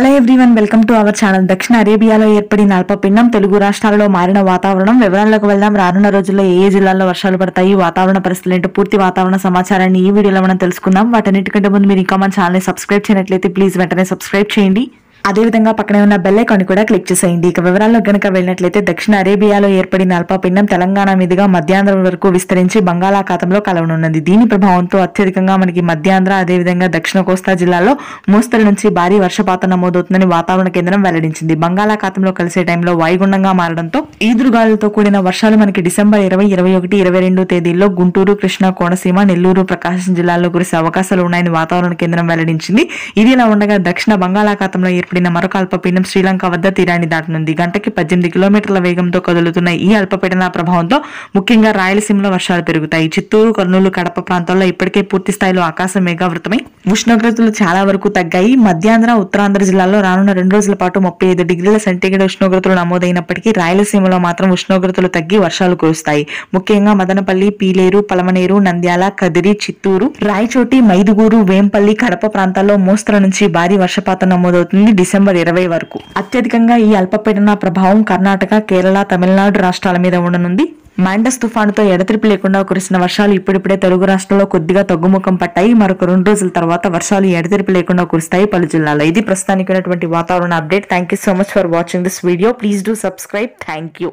Hello everyone, welcome to our channel. దక్షిణ అరేబియాలో ఏర్పడిన అల్పపీడనం తెలుగు రాష్ట్రాలలో మారిన వాతావరణం వివరాల్లోకి వెళ్దాం. రానున్న రోజుల్లో ఏ జిల్లాల్లో వర్షాలు పడతాయి, వాతావరణ పరిస్థితులు ఏంటో పూర్తి వాతావరణ సమాచారాన్ని ఈ వీడియోలో మనం తెలుసుకుందాం. వాటన్నిటికంటే ముందు మీరు ఇంకా మన ఛానల్ని సబ్స్క్రైబ్ చేయనట్లయితే ప్లీజ్ వెంటనే సబ్స్క్రైబ్ చేయండి. అదేవిధంగా పక్కనే ఉన్న బెల్ ఐకాన్ కూడా క్లిక్ చేసేయండి. ఇక వివరాల్లో గనక వెళ్ళినట్లయితే దక్షిణ అరేబియాలో ఏర్పడిన అల్పపీడనం తెలంగాణ మీదుగా మధ్యాంధ్రం వరకు విస్తరించి బంగాళాఖాతంలో కలవనున్నది. దీని ప్రభావంతో అత్యధికంగా మనకి మధ్యాంధ్ర, అదేవిధంగా దక్షిణ కోస్తా జిల్లాల్లో మోస్తరు నుంచి భారీ వర్షపాతం నమోదవుతుందని వాతావరణ కేంద్రం వెల్లడించింది. బంగాళాఖాతంలో కలిసే టైంలో వాయుగుండంగా మారడంతో ఈదురుగాలులతో కూడిన వర్షాలు మనకి డిసెంబర్ 20, 21, 22 తేదీల్లో గుంటూరు, కృష్ణా, కోనసీమ, నెల్లూరు, ప్రకాశం జిల్లాల్లో కురిసే అవకాశాలు ఉన్నాయని వాతావరణ కేంద్రం వెల్లడించింది. ఇది ఇలా ఉండగా దక్షిణ బంగాళాఖాతంలో ఏర్పడిన మరొక అల్పపీడనం శ్రీలంక వద్ద తీరాన్ని దాటనుంది. గంటకి 18 కిలోమీటర్ల వేగంతో కదులుతున్న ఈ అల్పపీడన ప్రభావంతో ముఖ్యంగా రాయలసీమలో వర్షాలు పెరుగుతాయి. చిత్తూరు, కర్నూలు, కడప ప్రాంతాల్లో ఇప్పటికే పూర్తి స్థాయిలో ఆకాశం మేఘావృతమై ఉష్ణోగ్రతలు చాలా వరకు తగ్గాయి. మధ్యాంధ్ర, ఉత్తరాంధ్ర జిల్లాల్లో రానున్న 2 రోజుల పాటు 35 డిగ్రీల సెంటీగ్రేడ్ ఉష్ణోగ్రతలు నమోదైనప్పటికీ రాయలసీమలో మాత్రం ఉష్ణోగ్రతలు తగ్గి వర్షాలు కురుస్తాయి. ముఖ్యంగా మదనపల్లి, పీలేరు, పలమనేరు, నంద్యాల, కదిరి, చిత్తూరు, రాయచోటి, మైదుగూరు, వేంపల్లి, కడప ప్రాంతాల్లో మోస్తరు నుంచి భారీ వర్షపాతం నమోదవుతుంది డిసెంబర్ 20 వరకు. అత్యధికంగా ఈ అల్పపీడన ప్రభావం కర్ణాటక, కేరళ, తమిళనాడు రాష్ట్రాల మీద ఉండనుంది. మాండస్ తుఫానుతో ఎడతెరిపి లేకుండా కురిసిన వర్షాలు ఇప్పుడిప్పుడే తెలుగు రాష్ట్రంలో కొద్దిగా తగ్గుముఖం పట్టాయి. మరొక 2 రోజుల తర్వాత వర్షాలు ఎడతెరిపి లేకుండా కురుస్తాయి పలు జిల్లాలో. ఇది ప్రస్తుతానికి ఉన్నటువంటి వాతావరణ update. Thank you so much for watching this video. Please do subscribe. Thank you.